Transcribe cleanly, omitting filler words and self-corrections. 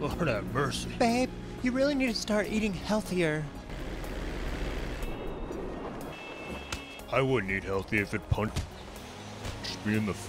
Lord have mercy. Babe, you really need to start eating healthier. I wouldn't eat healthy if it punched me in the face.